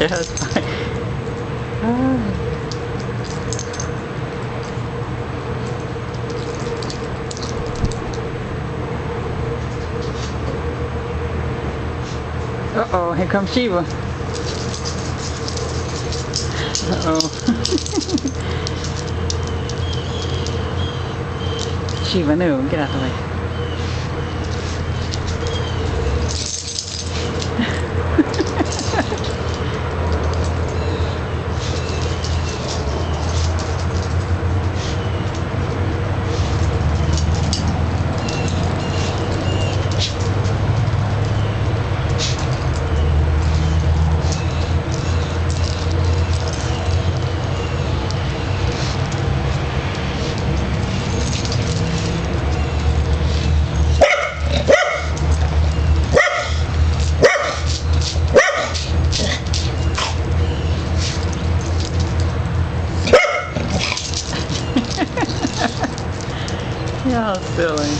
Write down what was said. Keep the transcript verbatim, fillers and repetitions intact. Yes. Ah. Uh-oh, here comes Sheba. Uh-oh. Sheba, no, get out of the way. How silly.